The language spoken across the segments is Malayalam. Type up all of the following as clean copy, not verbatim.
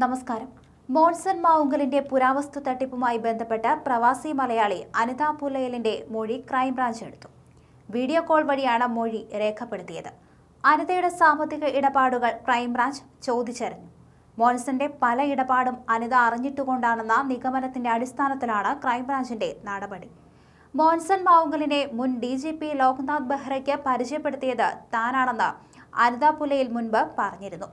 നമസ്കാരം. മോൻസൻ മാവുങ്കലിന്റെ പുരാവസ്തു തട്ടിപ്പുമായി ബന്ധപ്പെട്ട് പ്രവാസി മലയാളി അനിത പുല്ലയിലിന്റെ മൊഴി ക്രൈംബ്രാഞ്ച് എടുത്തു. വീഡിയോ കോൾ വഴിയാണ് മൊഴി രേഖപ്പെടുത്തിയത്. അനിതയുടെ സാമ്പത്തിക ഇടപാടുകൾ ക്രൈംബ്രാഞ്ച് ചോദിച്ചറിഞ്ഞു. മോൻസന്റെ പല ഇടപാടും അനിത അറിഞ്ഞിട്ടുകൊണ്ടാണെന്ന നിഗമനത്തിന്റെ അടിസ്ഥാനത്തിലാണ് ക്രൈംബ്രാഞ്ചിന്റെ നടപടി. മോൻസൻ മാവുങ്കലിനെ മുൻ DGP ലോക്നാഥ് ബെഹ്റയ്ക്ക് പരിചയപ്പെടുത്തിയത് താനാണെന്ന് അനിത പുല്ലയിൽ മുൻപ് പറഞ്ഞിരുന്നു.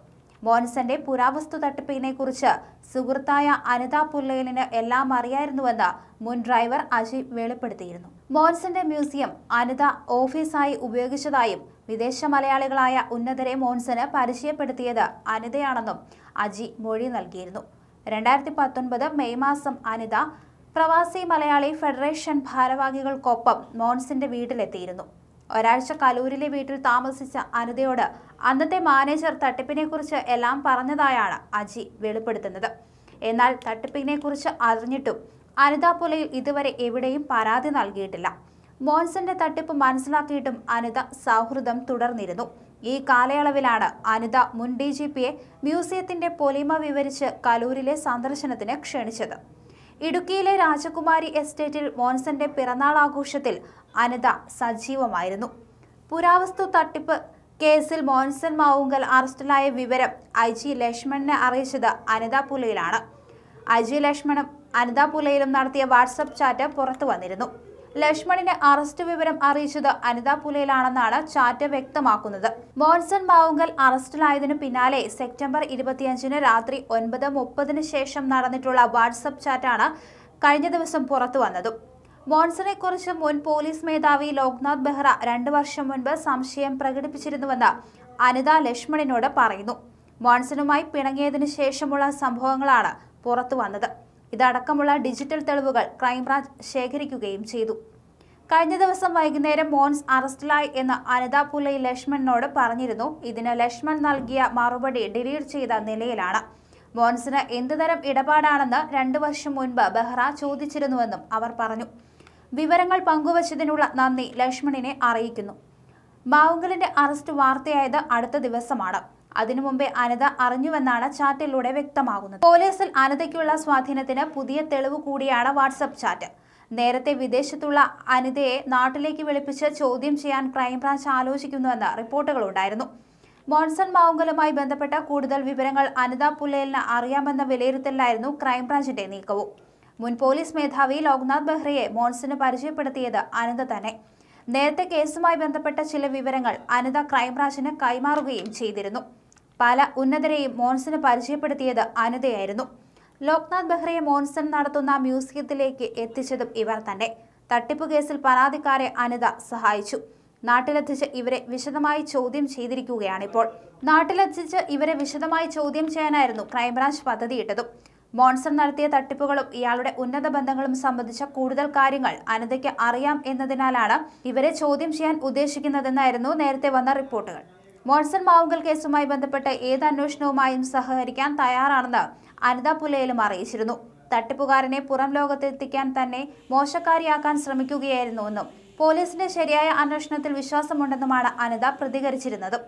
മോൻസന്റെ പുരാവസ്തു തട്ടിപ്പിനെ കുറിച്ച് സുഹൃത്തായ അനിത പുല്ലയിലിന് എല്ലാം അറിയായിരുന്നുവെന്ന് മുൻ ഡ്രൈവർ അജീബ് വെളിപ്പെടുത്തിയിരുന്നു. മോൻസന്റെ മ്യൂസിയം അനിത ഓഫീസായി ഉപയോഗിച്ചതായും വിദേശ മലയാളികളായ ഉന്നതരെ മോൻസന് പരിചയപ്പെടുത്തിയത് അനിതയാണെന്നും അജീബ് മൊഴി നൽകിയിരുന്നു. 2019 മെയ് മാസം അനിത പ്രവാസി മലയാളി ഫെഡറേഷൻ ഭാരവാഹികൾക്കൊപ്പം മോൻസന്റെ വീട്ടിലെത്തിയിരുന്നു. ഒരാഴ്ച കലൂരിലെ വീട്ടിൽ താമസിച്ച അനിതയോട് അന്നത്തെ മാനേജർ തട്ടിപ്പിനെക്കുറിച്ച് എല്ലാം പറഞ്ഞതായാണ് അജി വെളിപ്പെടുത്തുന്നത്. എന്നാൽ തട്ടിപ്പിനെക്കുറിച്ച് അറിഞ്ഞിട്ടും അനിത പുല്ലയിൽ ഇതുവരെ എവിടെയും പരാതി നൽകിയിട്ടില്ല. മോൻസന്റെ തട്ടിപ്പ് മനസ്സിലാക്കിയിട്ടും അനിത സൗഹൃദം തുടർന്നിരുന്നു. ഈ കാലയളവിലാണ് അനിത മുൻ DGPയെ മ്യൂസിയത്തിന്റെ പൊലിമ വിവരിച്ച് കലൂരിലെ സന്ദർശനത്തിന് ക്ഷണിച്ചത്. ഇടുക്കിയിലെ രാജകുമാരി എസ്റ്റേറ്റിൽ മോൻസന്റെ പിറന്നാൾ ആഘോഷത്തിൽ അനിത സജീവമായിരുന്നു. പുരാവസ്തു തട്ടിപ്പ് കേസിൽ മോൻസൻ മാവുങ്കൽ അറസ്റ്റിലായ വിവരം IG ലക്ഷ്മണനെ അറിയിച്ചത് അനിത പുല്ലയിലാണ്. IG ലക്ഷ്മണും അനിത പുല്ലയിലും നടത്തിയ വാട്സപ്പ് ചാറ്റ് പുറത്തു വന്നിരുന്നു. ലക്ഷ്മണിനെ അറസ്റ്റ് വിവരം അറിയിച്ചത് അനിത പുല്ലയിലാണെന്നാണ് ചാറ്റ് വ്യക്തമാക്കുന്നത്. മോൻസൻ മാവുങ്കൽ അറസ്റ്റിലായതിനു പിന്നാലെ സെപ്റ്റംബർ 25-ന് രാത്രി 9:30-ന് ശേഷം നടന്നിട്ടുള്ള വാട്സപ്പ് ചാറ്റാണ് കഴിഞ്ഞ ദിവസം പുറത്തു വന്നത്. മോൻസനെക്കുറിച്ച് മുൻ പോലീസ് മേധാവി ലോക്നാഥ് ബെഹ്റ 2 വർഷം മുൻപ് സംശയം പ്രകടിപ്പിച്ചിരുന്നുവെന്ന് അനിത ലക്ഷ്മണിനോട് പറയുന്നു. മോൻസനുമായി പിണങ്ങിയതിനു ശേഷമുള്ള സംഭവങ്ങളാണ് പുറത്തു വന്നത്. ഇതടക്കമുള്ള ഡിജിറ്റൽ തെളിവുകൾ ക്രൈംബ്രാഞ്ച് ശേഖരിക്കുകയും ചെയ്തു. കഴിഞ്ഞ ദിവസം വൈകുന്നേരം മോൻസ് അറസ്റ്റിലായി എന്ന് അനിത പുല്ലയിൽ ലക്ഷ്മണനോട് പറഞ്ഞിരുന്നു. ഇതിന് ലക്ഷ്മൺ നൽകിയ മറുപടി ഡിലീറ്റ് ചെയ്ത നിലയിലാണ്. മോൻസിന് എന്തുതരം ഇടപാടാണെന്ന് 2 വർഷം മുൻപ് ബെഹ്റ ചോദിച്ചിരുന്നുവെന്നും അവർ പറഞ്ഞു. വിവരങ്ങൾ പങ്കുവച്ചതിനുള്ള നന്ദി ലക്ഷ്മണിനെ അറിയിക്കുന്നു. മാവുങ്കലിന്റെ അറസ്റ്റ് വാർത്തയായത് അടുത്ത ദിവസമാണ്. അതിനു മുമ്പേ അനിത അറിഞ്ഞുവെന്നാണ് ചാറ്റിലൂടെ വ്യക്തമാകുന്നത്. പോലീസിൽ അനിതയ്ക്കുള്ള സ്വാധീനത്തിന് പുതിയ തെളിവ് കൂടിയാണ് വാട്സപ്പ് ചാറ്റ്. നേരത്തെ വിദേശത്തുള്ള അനിതയെ നാട്ടിലേക്ക് വിളിപ്പിച്ച് ചോദ്യം ചെയ്യാൻ ക്രൈംബ്രാഞ്ച് ആലോചിക്കുന്നുവെന്ന് റിപ്പോർട്ടുകളുണ്ടായിരുന്നു. മോൻസൻ മാവുങ്കലുമായി ബന്ധപ്പെട്ട കൂടുതൽ വിവരങ്ങൾ അനിത പുല്ലയിലിന് അറിയാമെന്ന വിലയിരുത്തലായിരുന്നു ക്രൈംബ്രാഞ്ചിന്റെ നീക്കവും. മുൻ പോലീസ് മേധാവി ലോക്നാഥ് ബെഹ്റയെ മോൻസന് പരിചയപ്പെടുത്തിയത് അനിത തന്നെ. നേരത്തെ കേസുമായി ബന്ധപ്പെട്ട ചില വിവരങ്ങൾ അനിത ക്രൈംബ്രാഞ്ചിന് കൈമാറുകയും ചെയ്തിരുന്നു. പല ഉന്നതരെയും മോൻസന് പരിചയപ്പെടുത്തിയത് അനിതയായിരുന്നു. ലോക്നാഥ് ബെഹ്റയെ മോൻസൻ നടത്തുന്ന മ്യൂസിയത്തിലേക്ക് എത്തിച്ചതും ഇവർ തന്നെ. തട്ടിപ്പ് കേസിൽ പരാതിക്കാരെ അനിത സഹായിച്ചു. നാട്ടിലെത്തിച്ച് ഇവരെ വിശദമായി ചോദ്യം ചെയ്തിരിക്കുകയാണിപ്പോൾ. ചോദ്യം ചെയ്യാനായിരുന്നു ക്രൈംബ്രാഞ്ച് പദ്ധതിയിട്ടതും. മോൻസൻ നടത്തിയ തട്ടിപ്പുകളും ഇയാളുടെ ഉന്നത ബന്ധങ്ങളും സംബന്ധിച്ച കൂടുതൽ കാര്യങ്ങൾ അനിതയ്ക്ക് അറിയാം എന്നതിനാലാണ് ഇവരെ ചോദ്യം ചെയ്യാൻ ഉദ്ദേശിക്കുന്നതെന്നായിരുന്നു നേരത്തെ വന്ന റിപ്പോർട്ടുകൾ. മോൻസൻ മാവുങ്കൽ കേസുമായി ബന്ധപ്പെട്ട് ഏത് അന്വേഷണവുമായും സഹകരിക്കാൻ തയ്യാറാണെന്ന് അനിത പുല്ലയിലും അറിയിച്ചിരുന്നു. തട്ടിപ്പുകാരനെ പുറം ലോകത്തെത്തിക്കാൻ തന്നെ മോശക്കാരിയാക്കാൻ ശ്രമിക്കുകയായിരുന്നുവെന്നും പോലീസിന്റെ ശരിയായ അന്വേഷണത്തിൽ വിശ്വാസമുണ്ടെന്നുമാണ് അനിത പ്രതികരിച്ചിരുന്നത്.